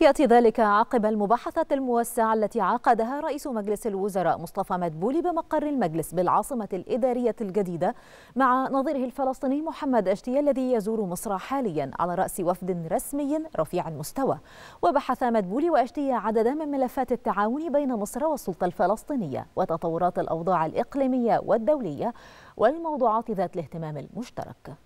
يأتي ذلك عقب المباحثة الموسعة التي عقدها رئيس مجلس الوزراء مصطفى مدبولي بمقر المجلس بالعاصمة الإدارية الجديدة مع نظيره الفلسطيني محمد اشتيا الذي يزور مصر حاليا على رأس وفد رسمي رفيع المستوى. وبحث مدبولي واشتيا عددا من ملفات التعاون بين مصر والسلطة الفلسطينية وتطورات الأوضاع الإقليمية والدولية والموضوعات ذات الاهتمام المشترك.